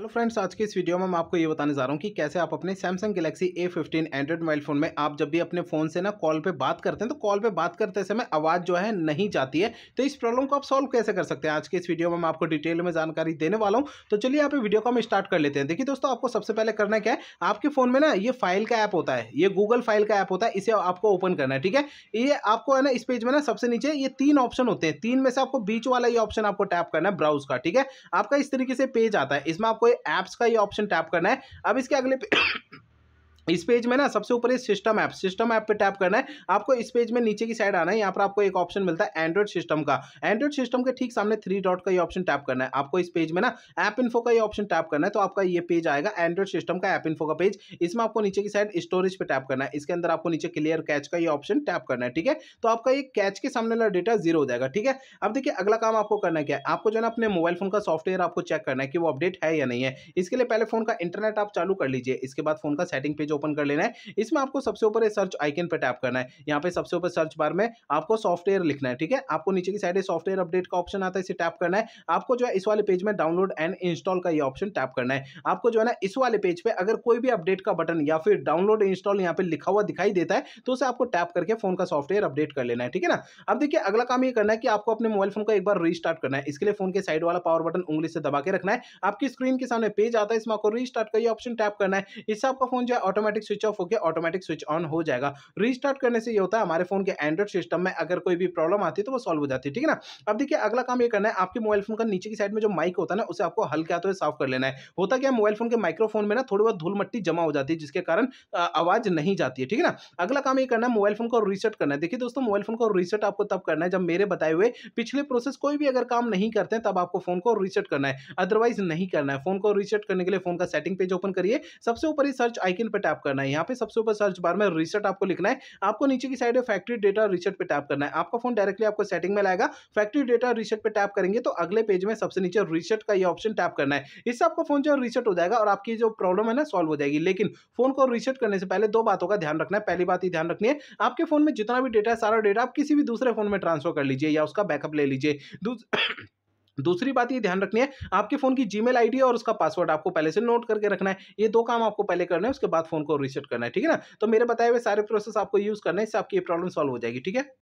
Hello friends, आज के इस वीडियो में मैं आपको ये बताने जा रहा हूँ कि कैसे आप अपने Samsung Galaxy A15 Android mobile phone में आप जब भी अपने फ़ोन से ना कॉल पे बात करते हैं तो कॉल पे बात करते समय आवाज़ जो है नहीं जाती है, तो इस प्रॉब्लम को आप सॉल्व कैसे कर सकते हैं आज के इस वीडियो में मैं आपको डिटेल में जानकारी देने वाला हूँ। तो चलिए आप वीडियो को हम स्टार्ट कर लेते हैं। देखिए दोस्तों, आपको सबसे पहले करना क्या है, आपके फ़ोन में ना ये फाइल का ऐप होता है, ये गूगल फाइल का ऐप होता है, इसे आपको ओपन करना है। ठीक है, ये आपको है ना इस पेज में ना सबसे नीचे ये तीन ऑप्शन होते हैं, तीन में से आपको बीच वाला ये ऑप्शन आपको टैप करना है ब्राउज का। ठीक है, आपका इस तरीके से पेज आता है, इसमें आपको ऐप्स का ये ऑप्शन टैप करना है। अब इसके अगले इस पेज में ना सबसे ऊपर सिस्टम ऐप पे टैप करना है। आपको इस पेज में नीचे की साइड आना है, यहाँ पर आपको एक ऑप्शन मिलता है एंड्रॉइड सिस्टम के ठीक सामने 3 डॉट का ये ऑप्शन टैप करना है। आपको इस पेज में ना ऐप इन्फो का ये ऑप्शन टैप करना है, तो आपका ये पेज आएगा एंड्रॉइड सिस्टम का ऐप इन्फो का पेज। इसमें आपको नीचे की साइड स्टोरेज पे टैप करना है, इसके अंदर आपको नीचे क्लियर कैच का ये ऑप्शन टैप करना है। ठीक है, तो आपका ये कैच के सामने वाला डेटा जीरो हो जाएगा। ठीक है, अब देखिए अगला काम आपको करना क्या है, आपको जो है ना अपने मोबाइल फोन का सॉफ्टवेयर आपको चेक करना है कि वो अपडेट है या नहीं है। इसके लिए पहले फोन का इंटरनेट आप चालू कर लीजिए, इसके बाद फोन का सेटिंग पेज ओपन कर लेना है। इसमें आपको सबसे ऊपर सर्च आइकन पर टैप करना है, यहाँ पे सबसे ऊपर सर्च बार में आपको सॉफ्टवेयर लिखना है। ठीक है, आपको नीचे की साइड सॉफ्टवेयर अपडेट का ऑप्शन आता है, इसे टैप करना है। आपको जो है इस वाले पेज में डाउनलोड एंड इंस्टॉल का ये ऑप्शन टैप करना है। आपको जो है ना इस वाले पेज पे अगर कोई भी अपडेट का बटन या फिर डाउनलोड इंस्टॉल यहाँ पे लिखा हुआ दिखाई देता है तो उसे आपको टैप करके फोन का सॉफ्टवेयर अपडेट कर लेना है। ठीक है ना, अब देखिए अगला काम ये करना है कि आपको अपने मोबाइल फोन का एक बार रीस्टार्ट करना है। इसके लिए फोन के साइड वाला पावर बटन उंगली से दबा के रखना है, आपकी स्क्रीन के सामने पेज आता है, इसमें आपको रीस्टार्ट का ये ऑप्शन टैप करना है। इससे आपका फोन जो है ऑटोमेटिक स्विच ऑफ होकर ऑटोमेटिक स्विच ऑन हो जाएगा। रीस्टार्ट करने से ये होता है हमारे फोन के एंड्रॉइड सिस्टम में अगर कोई भी प्रॉब्लम आती है तो वो सॉल्व हो जाती है। ठीक है ना, अब देखिए अगला काम ये करना है, आपके मोबाइल फोन का नीचे की साइड में जो माइक होता है ना उसे आपको हल्के हाथों से साफ कर लेना है। होता क्या, मोबाइल फोन के माइक्रोफोन में ना थोड़ी बहुत धूल मट्टी जमा हो जाती है जिसके कारण आवाज नहीं जाती है। ठीक है ना, अगला काम ये करना है, मोबाइल फोन को रीसेट करना है। देखिए दोस्तों, मोबाइल फोन को रीसेट आपको तब करना है जब मेरे बताए हुए पिछले प्रोसेस कोई भी अगर काम नहीं करते तब आपको फोन को रीसेट करना है, अदरवाइज नहीं करना है। फोन को रीसेट करने के लिए फोन का सेटिंग पेज ओपन करिए, सबसे ऊपर सर्च आइकन पर टैप करना है, यहाँ पे सबसे ऊपर सर्च बार में रीसेट आपको लिखना है। आपको नीचे की साइड में फैक्ट्री डेटा रीसेट पे टैप करना है, आपका फोन डायरेक्टली आपको सेटिंग में लाएगा। फैक्ट्री डेटा रीसेट पे टैप करेंगे तो अगले पेज में सबसे नीचे रीसेट का ये ऑप्शन टैप करना है, इससे आपका फोन जो रीसेट हो जाएगा और आपकी जो प्रॉब्लम है ना सॉल्व हो जाएगी। लेकिन फोन को रीसेट करने से पहले 2 बातों का ध्यान रखना है। पहली बात ये ध्यान रखनी है, आपके फोन में जितना भी डेटा है सारा डेटा आप किसी भी दूसरे फोन में ट्रांसफर कर लीजिए या उसका बैकअप ले लीजिए। दूसरी बात ये ध्यान रखनी है, आपके फोन की जीमेल आईडी और उसका पासवर्ड आपको पहले से नोट करके रखना है। ये 2 काम आपको पहले करना है, उसके बाद फोन को रीसेट करना है। ठीक है ना, तो मेरे बताए हुए सारे प्रोसेस आपको यूज करना है, इससे आपकी ये प्रॉब्लम सॉल्व हो जाएगी। ठीक है।